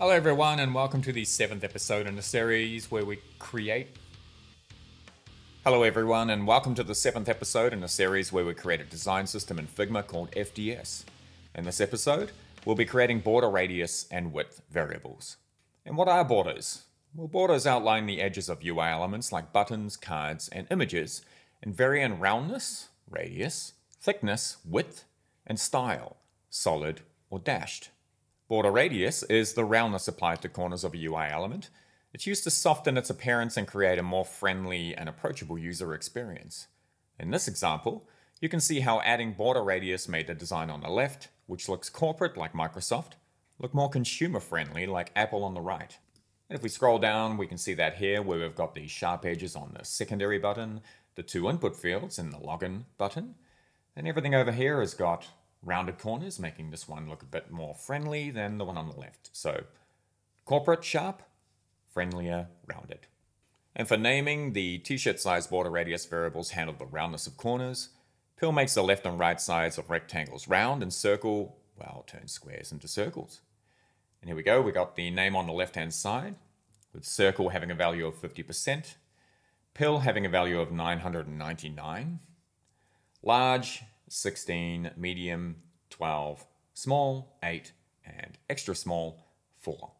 Hello everyone and welcome to the 7th episode in the series where we create... Hello everyone and welcome to the 7th episode in a series where we create a design system in Figma called FDS. In this episode, we'll be creating border radius and width variables. And what are borders? Well, borders outline the edges of UI elements like buttons, cards, and images, and vary in roundness, radius, thickness, width, and style, solid or dashed. Border radius is the roundness applied to corners of a UI element. It's used to soften its appearance and create a more friendly and approachable user experience. In this example, you can see how adding border radius made the design on the left, which looks corporate like Microsoft, look more consumer-friendly like Apple on the right. And if we scroll down, we can see that here where we've got the sharp edges on the secondary button, the two input fields in the login button, and everything over here has got rounded corners, making this one look a bit more friendly than the one on the left. So corporate sharp, friendlier rounded. And for naming, the t-shirt size border radius variables handle the roundness of corners. Pill makes the left and right sides of rectangles round and circle, well, turns squares into circles. And here we go, we got the name on the left-hand side, with circle having a value of 50%, pill having a value of 999, large, 16, medium, 12, small, 8, and extra small, 4.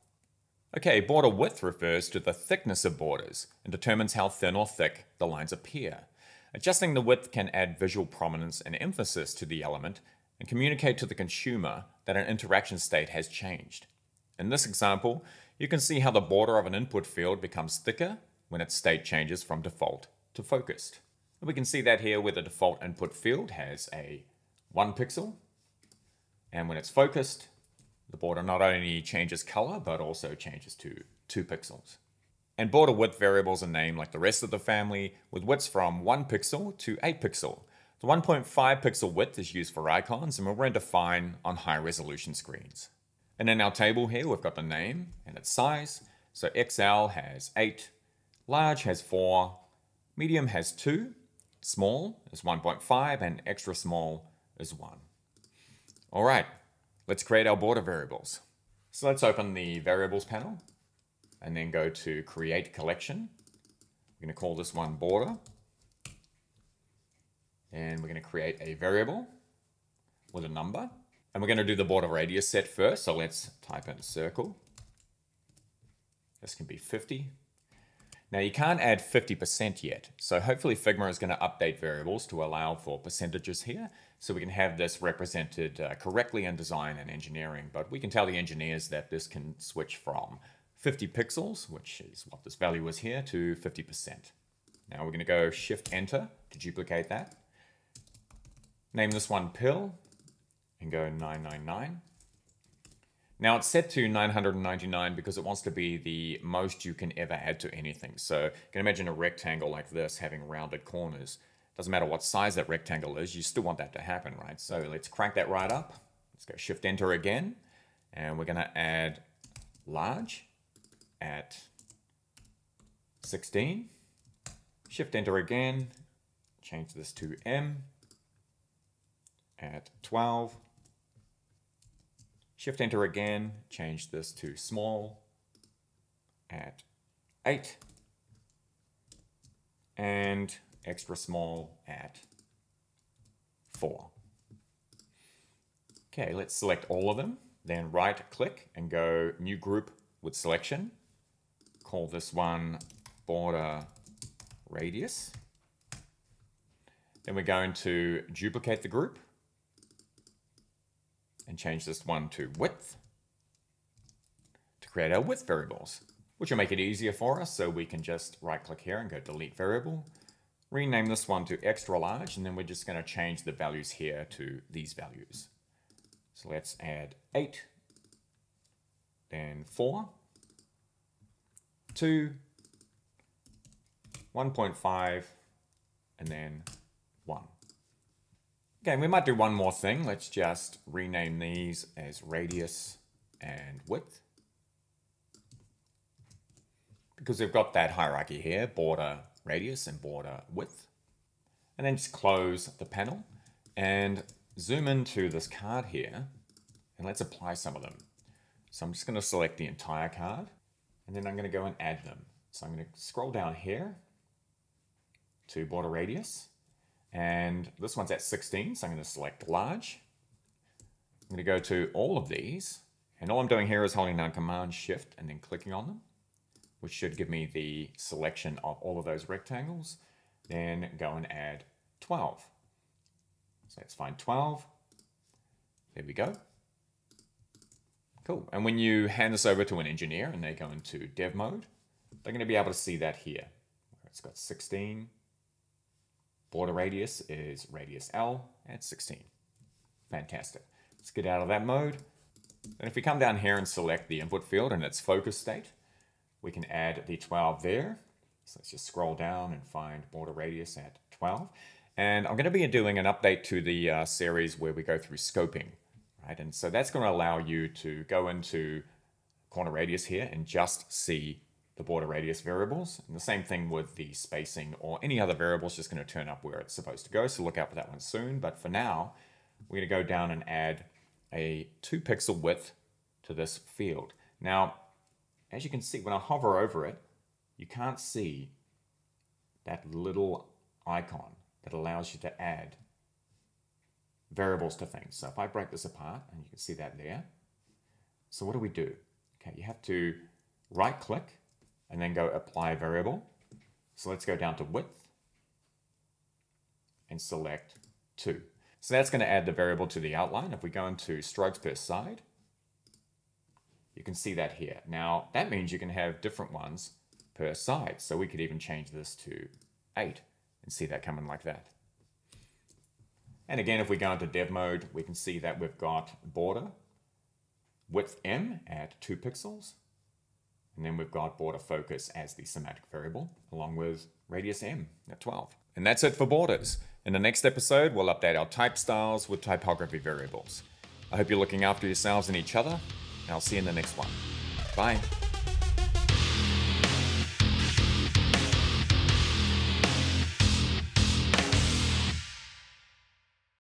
Okay, border width refers to the thickness of borders and determines how thin or thick the lines appear. Adjusting the width can add visual prominence and emphasis to the element and communicate to the consumer that an interaction state has changed. In this example, you can see how the border of an input field becomes thicker when its state changes from default to focused. We can see that here where the default input field has a 1 pixel. And when it's focused, the border not only changes color, but also changes to 2 pixels. And border width variables are named like the rest of the family, with widths from 1 pixel to 8 pixel. The 1.5 pixel width is used for icons and will render fine on high resolution screens. And in our table here, we've got the name and its size. So XL has 8, large has 4, medium has 2, small is 1.5 and extra small is 1. All right, let's create our border variables. So let's open the variables panel and then go to create collection. We're going to call this one border. And we're going to create a variable with a number. And we're going to do the border radius set first. So let's type in circle. This can be 50. Now you can't add 50% yet, so hopefully Figma is going to update variables to allow for percentages here, so we can have this represented correctly in design and engineering, but we can tell the engineers that this can switch from 50 pixels, which is what this value is here, to 50%. Now we're going to go Shift-Enter to duplicate that. Name this one Pill, and go 999. Now it's set to 999 because it wants to be the most you can ever add to anything. So you can imagine a rectangle like this having rounded corners. Doesn't matter what size that rectangle is, you still want that to happen, right? So let's crank that right up. Let's go Shift Enter again. And we're gonna add large at 16. Shift Enter again, change this to M at 12. Shift Enter again, change this to small at 8 and extra small at 4. Okay, let's select all of them, then right click and go new group with selection. Call this one border radius. Then we're going to duplicate the group and change this one to width to create our width variables, which will make it easier for us. So we can just right click here and go delete variable, rename this one to extra large, and then we're just gonna change the values here to these values. So let's add 8, then 4, 2, 1.5, and then 1. Okay, we might do one more thing. Let's just rename these as radius and width, because we've got that hierarchy here, border radius and border width. And then just close the panel and zoom into this card here and let's apply some of them. So I'm just going to select the entire card and then I'm going to go and add them. So I'm going to scroll down here to border radius, and this one's at 16. So I'm going to select large. I'm going to go to all of these, and all I'm doing here is holding down Command Shift and then clicking on them, which should give me the selection of all of those rectangles. Then go and add 12. So let's find 12. There we go. Cool. And when you hand this over to an engineer and they go into dev mode, they're going to be able to see that here. It's got 16. Border radius is radius L at 16. Fantastic. Let's get out of that mode. And if we come down here and select the input field and its focus state, we can add the 12 there. So let's just scroll down and find border radius at 12. And I'm going to be doing an update to the series where we go through scoping. Right? And so that's going to allow you to go into corner radius here and just see the border radius variables. And the same thing with the spacing or any other variables, just going to turn up where it's supposed to go. So look out for that one soon. But for now, we're going to go down and add a 2 pixel width to this field. Now, as you can see, when I hover over it, you can't see that little icon that allows you to add variables to things. So if I break this apart, and you can see that there. So what do we do? Okay, you have to right click and then go apply variable. So let's go down to width and select 2. So that's going to add the variable to the outline. If we go into strokes per side, you can see that here. Now that means you can have different ones per side. So we could even change this to 8 and see that coming like that. And again, if we go into dev mode, we can see that we've got border width M at 2 pixels. And then we've got border focus as the semantic variable along with radius M at 12. And that's it for borders. In the next episode, we'll update our type styles with typography variables. I hope you're looking after yourselves and each other. And I'll see you in the next one. Bye.